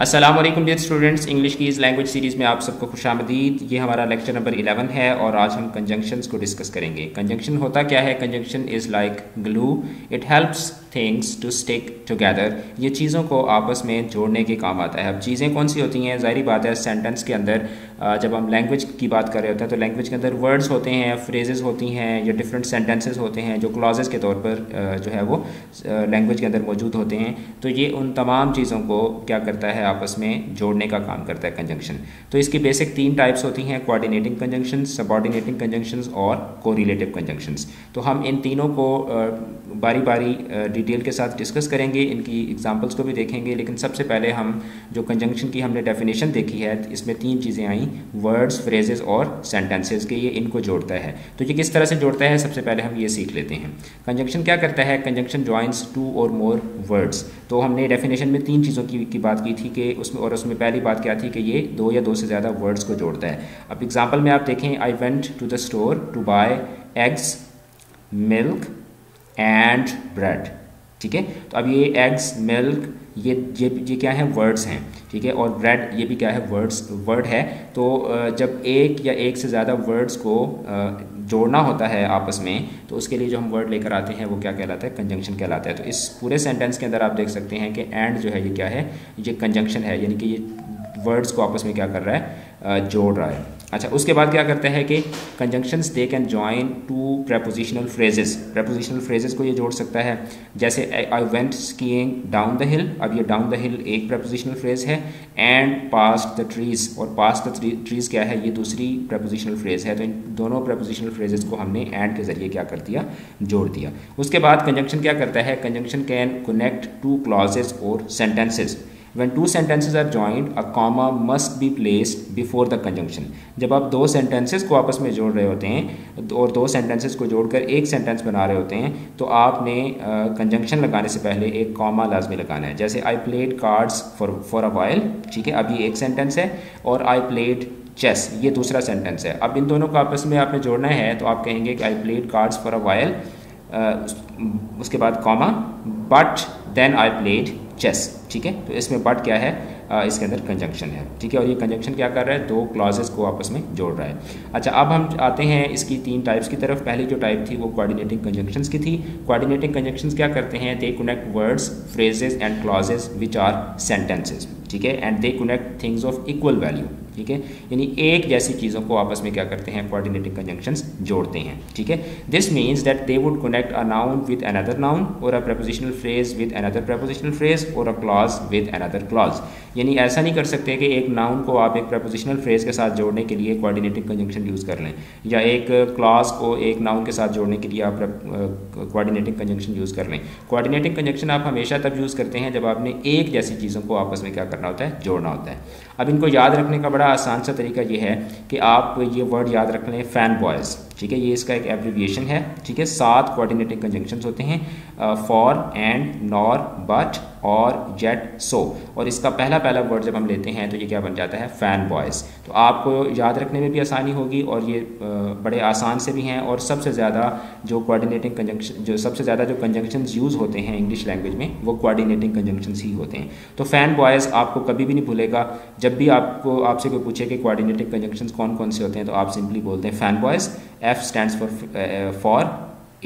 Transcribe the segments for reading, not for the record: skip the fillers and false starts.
अस्सलाम वालेकुम dear students, English की इस लैंग्वेज सीरीज़ में आप सबको खुशामदीद। ये हमारा लेक्चर नंबर 11 है और आज हम कंजंक्शंस को डिस्कस करेंगे। कंजंक्शन होता क्या है? Conjunction is like glue, it helps things to stick together. ये चीज़ों को आपस में जोड़ने के काम आता है। अब चीज़ें कौन सी होती हैं? ज़ाहिर बात है सेंटेंस के अंदर जब हम लैंग्वेज की बात कर रहे होते हैं तो लैंग्वेज के अंदर वर्ड्स होते हैं, फ्रेजेस होती हैं या डिफरेंट सेंटेंसेस होते हैं जो क्लॉजेस के तौर पर जो है वो लैंग्वेज के अंदर मौजूद होते हैं। तो ये उन तमाम चीज़ों को क्या करता है? आपस में जोड़ने का काम करता है कंजंक्शन। तो इसकी बेसिक तीन टाइप्स होती हैं, कोऑर्डिनेटिंग कंजंक्शंस, सबऑर्डिनेटिंग कंजंक्शंस और कोरिलेटिव कंजंक्शंस। तो हम इन तीनों को बारी बारी डिटेल के साथ डिस्कस करेंगे, इनकी एग्जांपल्स को भी देखेंगे। लेकिन सबसे पहले हम जो कंजंक्शन की हमने डेफिनेशन देखी है इसमें तीन चीज़ें आई, वर्ड्स, फ्रेजेस और सेंटेंसेस के, ये इनको जोड़ता है। तो ये किस तरह से जोड़ता है सबसे पहले हम ये सीख लेते हैं। कंजंक्शन क्या करता है? कंजंक्शन जॉइंस टू और मोर वर्ड्स। तो हमने डेफिनेशन में तीन चीज़ों की बात की थी कि उसमें पहली बात क्या थी कि ये दो या दो से ज़्यादा वर्ड्स को जोड़ता है। अब एग्जाम्पल में आप देखें, I went to the store to buy eggs, milk and bread. ठीक है, तो अब ये एग्स, मिल्क, ये क्या है? वर्ड्स हैं। ठीक है, और ब्रेड ये भी क्या है? वर्ड है। तो जब एक या एक से ज़्यादा वर्ड्स को जोड़ना होता है आपस में तो उसके लिए जो हम वर्ड लेकर आते हैं वो क्या कहलाता है? कंजंक्शन कहलाता है। तो इस पूरे सेंटेंस के अंदर आप देख सकते हैं कि एंड जो है ये क्या है? ये कंजंक्शन है, यानी कि ये वर्ड्स को आपस में क्या कर रहा है? जोड़ रहा है। अच्छा, उसके बाद क्या करता है कि conjunctions they can join two prepositional phrases. Prepositional phrases को ये जोड़ सकता है, जैसे I went skiing down the hill. अब ये डाउन द हिल एक प्रेपोजिशनल फ्रेज है, एंड पास्ट द ट्रीज, और पास्ट द ट्रीज क्या है? ये दूसरी प्रेपोजिशनल फ्रेज है। तो इन दोनों प्रेपोजिशनल फ्रेजेस को हमने एंड के जरिए क्या कर दिया? जोड़ दिया। उसके बाद कंजंक्शन क्या करता है? Conjunction can connect two clauses और sentences. When two sentences are joined, a comma must be placed before the conjunction. जब आप दो sentences को आपस में जोड़ रहे होते हैं और दो sentences को जोड़कर एक sentence बना रहे होते हैं तो आपने conjunction लगाने से पहले एक comma लाजमी लगाना है। जैसे I played cards for a while, ठीक है, अब ये एक sentence है, और I played chess ये दूसरा sentence है। अब इन दोनों को आपस में आपने जोड़ना है तो आप कहेंगे कि I played cards for a while, उसके बाद comma, but then I played chess. ठीक है, तो इसमें बट क्या है? इसके अंदर कंजंक्शन है। ठीक है, और ये कंजंक्शन क्या कर रहा है? दो क्लॉजेस को आपस में जोड़ रहा है। अच्छा, अब हम आते हैं इसकी तीन टाइप्स की तरफ। पहली जो टाइप थी वो कोऑर्डिनेटिंग कंजंक्शंस की थी। कोऑर्डिनेटिंग कंजंक्शंस क्या करते हैं? They connect words, phrases and clauses which are sentences. ठीक है, and they connect things of equal value. ठीक है, यानी एक जैसी चीज़ों को आपस में क्या करते हैं? कोऑर्डिनेटिंग कंजंक्शंस जोड़ते हैं। ठीक है, this means that they would connect a noun with another noun, और a prepositional phrase with another prepositional phrase, और a clause with another clause. यानी ऐसा नहीं कर सकते कि एक नाउन को आप एक प्रेपोजिशनल फ्रेज के साथ जोड़ने के लिए कोऑर्डिनेटिंग कंजंक्शन यूज़ कर लें, या एक क्लॉज को एक नाउन के साथ जोड़ने के लिए आप कोऑर्डिनेटिंग कंजंक्शन यूज़ कर लें। कोऑर्डिनेटिंग कंजंक्शन आप हमेशा तब यूज़ करते हैं जब आपने एक जैसी चीज़ों को आपस में क्या करना होता है? जोड़ना होता है। अब इनको याद रखने का बड़ा आसान सा तरीका ये है कि आप ये वर्ड याद रख लें, फैन बॉयज़। ठीक है, ये इसका एक एब्रिविएशन है। ठीक है, 7 कोऑर्डिनेटिंग कंजंक्शंस होते हैं, for, and, nor, but, or, yet, so. और इसका पहला वर्ड जब हम लेते हैं तो ये क्या बन जाता है? Fan boys. तो आपको याद रखने में भी आसानी होगी और ये बड़े आसान से भी हैं। और सबसे ज़्यादा जो कोऑर्डिनेटिंग कंजंक्शन सबसे ज़्यादा जो कंजंक्शंस यूज़ होते हैं इंग्लिश लैंग्वेज में वो कोऑर्डिनेटिंग कंजंक्शंस ही होते हैं। तो फैन बॉयज़ आपको कभी भी नहीं भूलेगा। जब भी आपको आपसे कोई पूछे कि कोऑर्डिनेटिंग कंजंक्शंस कौन कौन से होते हैं तो आप सिंपली बोलते हैं fan boys. F stands for for,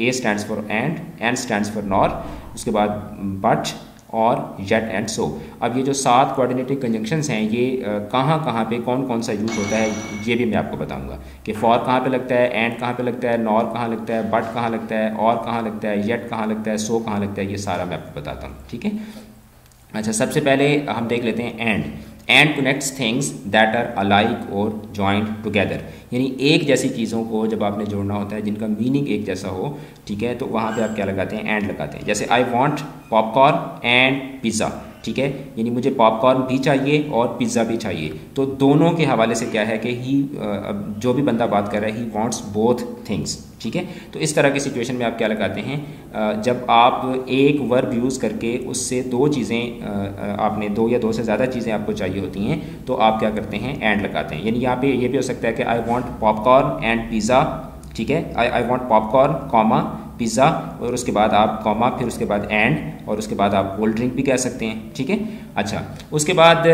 A stands for and, N stands for nor, उसके बाद but और yet and so। अब ये जो 7 कोऑर्डिनेटिंग कंजंक्शंस हैं ये कहाँ पे कौन सा यूज़ होता है ये भी मैं आपको बताऊंगा कि for कहाँ पे लगता है, and कहाँ पे लगता है, nor कहाँ लगता है, but कहाँ लगता है, और कहाँ लगता है, yet कहाँ लगता है, so कहाँ लगता है, ये सारा मैं आपको बताता हूँ। ठीक है, अच्छा, सबसे पहले हम देख लेते हैं and। And connects things that are alike और जॉइंड टुगेदर, यानी एक जैसी चीज़ों को जब आपने जोड़ना होता है जिनका मीनिंग एक जैसा हो, ठीक है, तो वहाँ पे आप क्या लगाते हैं? एंड लगाते हैं। जैसे I want popcorn and pizza. ठीक है, यानी मुझे पॉपकॉर्न भी चाहिए और पिज़्ज़ा भी चाहिए। तो दोनों के हवाले से क्या है कि ही जो भी बंदा बात कर रहा है, ही वांट्स बोथ थिंग्स। ठीक है, तो इस तरह की सिचुएशन में आप क्या लगाते हैं? जब आप एक वर्ब यूज़ करके उससे दो चीज़ें, आपने दो या दो से ज़्यादा चीज़ें आपको चाहिए होती हैं तो आप क्या करते हैं? एंड लगाते हैं। यानी यहाँ पे ये भी हो सकता है कि I want popcorn and pizza. ठीक है, I want popcorn, comma pizza और उसके बाद आप कॉमा, फिर उसके बाद एंड, और उसके बाद आप कोल्ड ड्रिंक भी कह सकते हैं, ठीक है। अच्छा, उसके बाद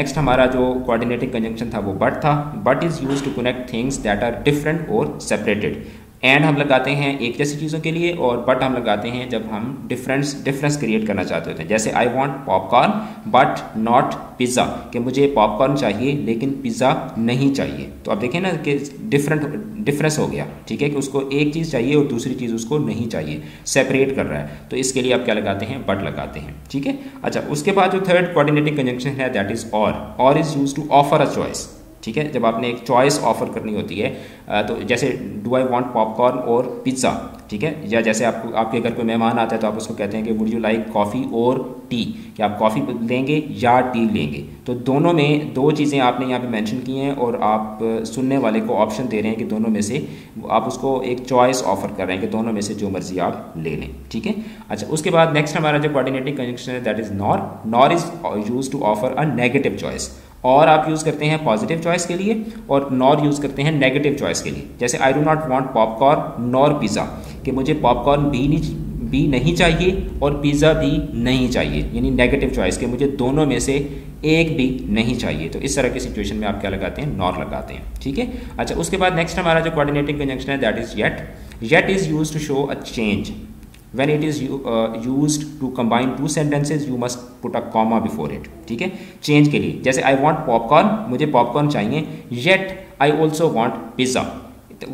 नेक्स्ट हमारा जो कोऑर्डिनेटिंग कंजंक्शन था वो बट था। But is use to connect things that are different और सेपरेटेड। एंड हम लगाते हैं एक जैसी चीज़ों के लिए, और बट हम लगाते हैं जब हम डिफरेंस क्रिएट करना चाहते होते हैं। जैसे I want popcorn but not pizza, कि मुझे पॉपकॉर्न चाहिए लेकिन पिज़्ज़ा नहीं चाहिए। तो आप देखें ना कि डिफरेंस हो गया, ठीक है, कि उसको एक चीज़ चाहिए और दूसरी चीज़ उसको नहीं चाहिए, सेपरेट कर रहा है। तो इसके लिए आप क्या लगाते हैं, बट लगाते हैं, ठीक है। अच्छा, उसके बाद जो थर्ड कोऑर्डिनेटिंग कंजंक्शन है that is or. Or is use to offer a choice, ठीक है, जब आपने एक चॉइस ऑफर करनी होती है तो जैसे do I want popcorn or pizza, ठीक है, या जैसे आपको आपके घर पे मेहमान आता है तो आप उसको कहते हैं कि would you like coffee or tea, कि आप कॉफ़ी लेंगे या टी लेंगे। तो दोनों में दो चीज़ें आपने यहाँ पे मेंशन की हैं और आप सुनने वाले को ऑप्शन दे रहे हैं कि दोनों में से आप उसको एक चॉइस ऑफर कर रहे हैं कि दोनों में से जो मर्जी आप ले लें, ठीक है। अच्छा, उसके बाद नेक्स्ट हमारा जो कोऑर्डिनेटिंग कंजंक्शन है that is nor. Nor is use to offer a negative choice. और आप यूज़ करते हैं पॉजिटिव चॉइस के लिए और नॉर यूज़ करते हैं नेगेटिव चॉइस के लिए। जैसे I do not want popcorn nor pizza, कि मुझे पॉपकॉर्न भी नहीं चाहिए और पिज़्ज़ा भी नहीं चाहिए, यानी नेगेटिव चॉइस, कि मुझे दोनों में से एक भी नहीं चाहिए। तो इस तरह की सिचुएशन में आप क्या लगाते हैं, नॉर लगाते हैं, ठीक है। अच्छा, उसके बाद नेक्स्ट हमारा जो कोऑर्डिनेटिंग कंजंक्शन है that is yet. Yet is use to show a change. When it is used to combine two sentences, you must put a comma before it, ठीक है, change के लिए। जैसे I want popcorn, मुझे popcorn चाहिए, yet I also want pizza।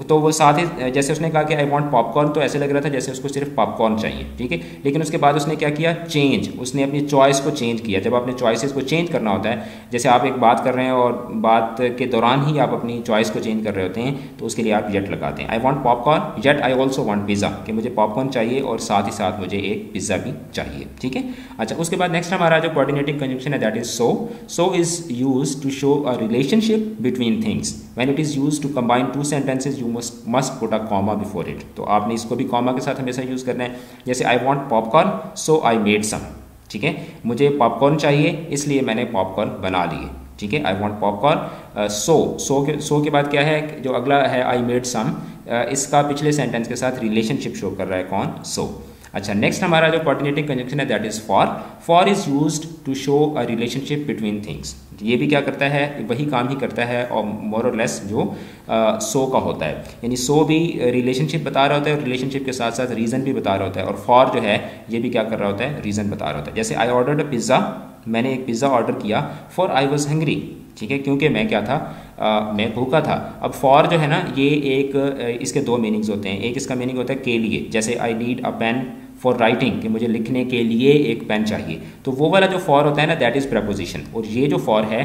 तो वो साथ ही जैसे उसने कहा कि आई वांट पॉपकॉर्न, तो ऐसे लग रहा था जैसे उसको सिर्फ पॉपकॉर्न चाहिए, ठीक है, लेकिन उसके बाद उसने क्या किया, चेंज, उसने अपनी चॉइस को चेंज किया। जब आपने चॉइसेस को चेंज करना होता है, जैसे आप एक बात कर रहे हैं और बात के दौरान ही आप अपनी चॉइस को चेंज कर रहे होते हैं, तो उसके लिए आप येट लगाते हैं। I want popcorn yet I also want pizza, कि मुझे पॉपकॉर्न चाहिए और साथ ही साथ मुझे एक पिज़्ज़ा भी चाहिए, ठीक है। अच्छा, उसके बाद नेक्स्ट हमारा जो कोऑर्डिनेटिंग कंजंक्शन है that is so. So is use to show a relationship between things. When it is use to combine two sentences You must put a comma before it। तो आपने इसको भी कॉमा के साथ हमेशा यूज करना है। जैसे I want popcorn, so I made some। ठीक है, मुझे पॉपकॉर्न चाहिए इसलिए मैंने पॉपकॉर्न बना लिए, ठीक है। I want popcorn, so के बाद क्या है, जो अगला है I made some, इसका पिछले सेंटेंस के साथ रिलेशनशिप शो कर रहा है कौन, so। अच्छा, नेक्स्ट हमारा जो कोऑर्डिनेटिंग कंजंक्शन है that is for. For is used to show a relationship between things. ये भी क्या करता है, वही काम ही करता है और मोर और लेस जो सो का होता है, यानी सो भी रिलेशनशिप बता रहा होता है और रिलेशनशिप के साथ साथ रीज़न भी बता रहा होता है, और फॉर जो है ये भी क्या कर रहा होता है, रीज़न बता रहा होता है। जैसे आई ऑर्डर्ड अ पिज़्ज़ा, मैंने एक पिज़्ज़ा ऑर्डर किया, फॉर आई वॉज हंग्री, ठीक है, क्योंकि मैं क्या था, मैं भूखा था। अब फॉर जो है ना, ये एक इसके दो मीनिंग्स होते हैं। एक इसका मीनिंग होता है के लिए, जैसे I need a pen for writing, कि मुझे लिखने के लिए एक पेन चाहिए। तो वो वाला जो फॉर होता है ना, दैट इज़ प्रपोजिशन, और ये जो फॉर है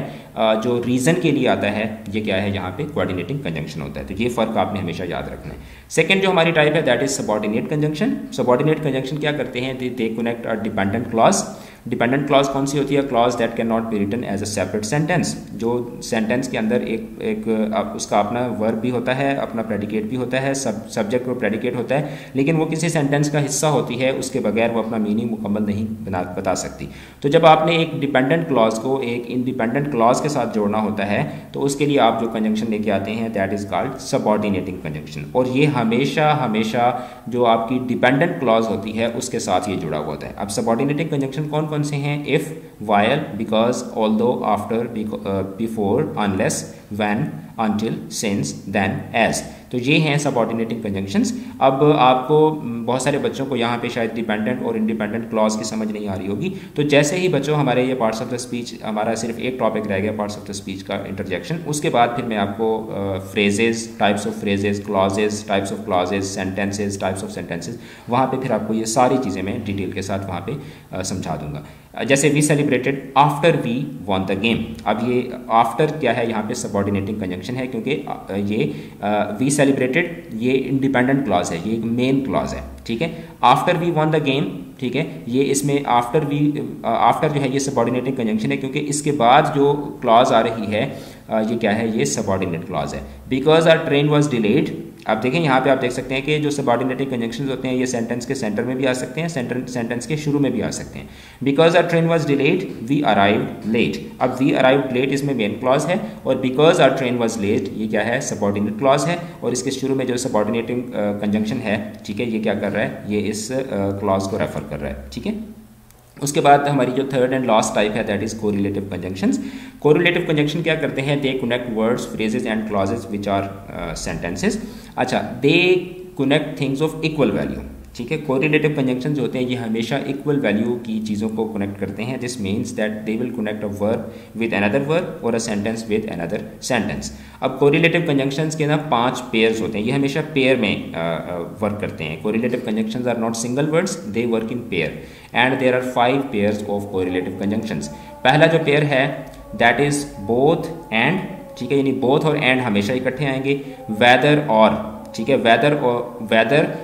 जो रीज़न के लिए आता है, ये क्या है, यहाँ पे कोऑर्डिनेटिंग कंजंक्शन होता है। तो ये फ़र्क आपने हमेशा याद रखना है। सेकंड जो हमारी टाइप है that is subordinate conjunction. Subordinate conjunction क्या करते हैं, they connect a dependent clause. Dependent clause कौन सी होती है, clause that can not be written as a separate sentence, जो सेंटेंस के अंदर एक उसका अपना वर्ब भी होता है, अपना प्रेडिकेट भी होता है, सब्जेक्ट और प्रेडिकेट होता है, लेकिन वो किसी सेंटेंस का हिस्सा होती है, उसके बगैर वो अपना मीनिंग मुकम्मल नहीं बता सकती। तो जब आपने एक डिपेंडेंट क्लॉज को एक इंडिपेंडेंट क्लॉज के साथ जोड़ना होता है, तो उसके लिए आप जो कंजंक्शन लेके आते हैं that is called subordinating conjunction, और ये हमेशा जो आपकी डिपेंडेंट क्लॉज होती है उसके साथ ये जुड़ा हुआ होता है। अब सबॉर्डिनेटिंग कंजंक्शन कौन कौन से हैं, if, while, because, although, after, before, unless, when, until, since, then, as. तो ये हैं सबऑर्डिनेटिंग कंजंक्शंस। अब आपको बहुत सारे बच्चों को यहाँ पे शायद डिपेंडेंट और इंडिपेंडेंट क्लॉज की समझ नहीं आ रही होगी। तो जैसे ही बच्चों हमारे ये पार्ट्स ऑफ द स्पीच, हमारा सिर्फ एक टॉपिक रह गया पार्ट्स ऑफ द स्पीच का इंटरजेक्शन, उसके बाद फिर मैं आपको phrases, types of phrases, clauses, types of clauses, sentences, types of sentences, वहाँ पर फिर आपको ये सारी चीज़ें मैं डिटेल के साथ वहाँ पर समझा दूंगा। जैसे we celebrated after we won the game. अब ये आफ्टर क्या है, यहाँ पे सबऑर्डिनेटिंग कंजंक्शन है, क्योंकि ये वी सेलिब्रेटेड ये इंडिपेंडेंट क्लॉज है, ये एक मेन क्लॉज है, ठीक है। After we won the game, ठीक है, ये इसमें आफ्टर जो है ये सबऑर्डिनेटिंग कंजंक्शन है, क्योंकि इसके बाद जो क्लॉज आ रही है ये क्या है, ये सबऑर्डिनेट क्लॉज है। Because our train was delayed आप देखें यहाँ पे आप देख सकते हैं कि जो सबऑर्डिनेटिव कंजंक्शंस होते हैं ये सेंटेंस के सेंटर में भी आ सकते हैं, सेंटेंस के शुरू में भी आ सकते हैं। Because our train was delayed we arrived late. अब वी अराइव्ड लेट इसमें मेन क्लॉज है और because our train was late ये क्या है सबऑर्डिनेट क्लॉज है और इसके शुरू में जो सबऑर्डिनेटिव कंजंक्शन है ठीक है ये क्या कर रहा है ये इस क्लॉज को रेफर कर रहा है ठीक है। उसके बाद हमारी जो थर्ड एंड लास्ट टाइप है that is correlative conjunctions. Correlative conjunction क्या करते हैं they connect words phrases and clauses which are sentences. अच्छा they connect things of equal value ठीक है। कोरिलेटिव कंजंक्शन जो होते हैं ये हमेशा इक्वल वैल्यू की चीज़ों को कनेक्ट करते हैं। This means that they will connect a verb with another verb और a sentence with another sentence. अब कोरिलेटिव कंजंक्शंस के ना 5 पेयर्स होते हैं, ये हमेशा पेयर में वर्क करते हैं। Correlative conjunctions are not single words, they work in pair and there are 5 pairs of correlative conjunctions. पहला जो पेयर है दैट इज़ बोथ एंड ठीक है, यानी बोथ और एंड हमेशा इकट्ठे आएंगे। वेदर और ठीक है, वेदर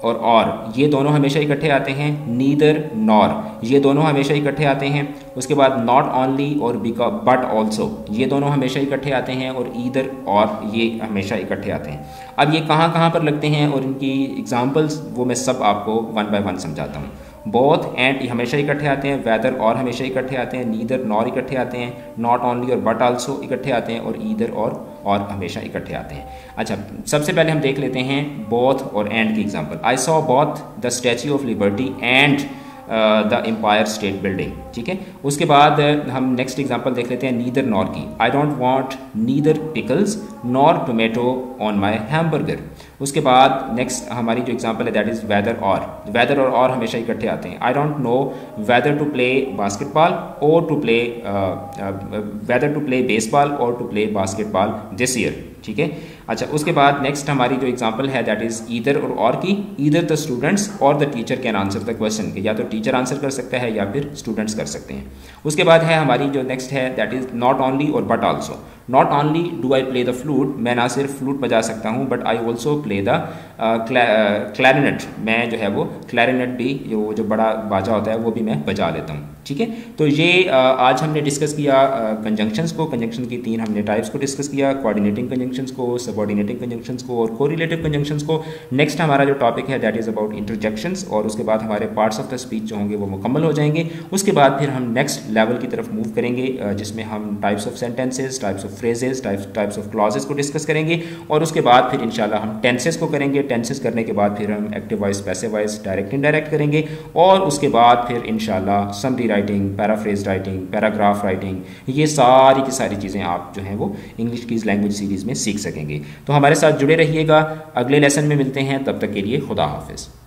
और ये दोनों हमेशा इकट्ठे आते हैं। नीदर नॉर ये दोनों हमेशा इकट्ठे आते हैं। उसके बाद नॉट ओनली और बट ऑल्सो ये दोनों हमेशा इकट्ठे आते हैं और ईदर और ये हमेशा इकट्ठे आते हैं। अब ये कहाँ पर लगते हैं और इनकी एग्जाम्पल्स वो मैं सब आपको 1 by 1 समझाता हूँ। बोथ एंड हमेशा इकट्ठे आते हैं, वेदर और हमेशा इकट्ठे आते हैं, नीदर नॉर इकट्ठे आते हैं, नॉट ओनली और बट ऑल्सो इकट्ठे आते हैं और ईदर और हमेशा इकट्ठे आते हैं। अच्छा सबसे पहले हम देख लेते हैं बोथ और एंड की example. I saw both the Statue of Liberty and the Empire State Building ठीक है। उसके बाद हम नेक्स्ट एग्जांपल देख लेते हैं नीदर नॉर की। I don't want neither pickles nor tomato on my hamburger. उसके बाद नेक्स्ट हमारी जो एग्जांपल है that is whether or. Whether or हमेशा इकट्ठे आते हैं। I don't know whether to play basketball or to play baseball or to play basketball this year ठीक है। अच्छा उसके बाद नेक्स्ट हमारी जो एग्जांपल है दैट इज़ ईदर और की। Either the students or the teacher can answer the question, या तो टीचर आंसर कर सकता है या फिर स्टूडेंट्स कर सकते हैं। उसके बाद है हमारी जो नेक्स्ट है दैट इज़ नॉट ओनली और but also. Not only do I play the flute, मैं ना सिर्फ फ्लूट बजा सकता हूँ but I also play the clarinet, मैं जो है वो क्लैरिनेट भी वो जो बड़ा बाजा होता है वो भी मैं बजा लेता हूँ ठीक है। तो ये आज हमने डिस्कस किया कंजंक्शंस को। कंजंक्शन की 3 हमने टाइप्स को डिस्कस किया, कोऑर्डिनेटिंग कंजंक्शंस को, सबऑर्डिनेटिंग कंजंक्शंस को और कोरिलेटिव कंजंक्शंस को। नेक्स्ट हमारा जो टॉपिक है दैट इज़ अबाउट इंटरजेक्शंस और उसके बाद हमारे पार्ट्स ऑफ द स्पीच जो होंगे वो मुकम्मल हो जाएंगे। उसके बाद फिर हम नेक्स्ट लेवल की तरफ मूव करेंगे जिसमें हम types of sentences, types of phrases, types of clauses को डिस्कस करेंगे और उसके बाद फिर इंशाल्लाह हम टेंसेस को करेंगे। टेंसेस करने के बाद फिर हम active voice, passive voice, direct indirect करेंगे और उसके बाद फिर इंशाल्लाह summary writing, paraphrase writing, paragraph writing, ये सारी की सारी चीज़ें आप जो हैं वो इंग्लिश की इस लैंग्वेज सीरीज़ में सीख सकेंगे। तो हमारे साथ जुड़े रहिएगा, अगले लेसन में मिलते हैं, तब तक के लिए खुदा हाफिज़।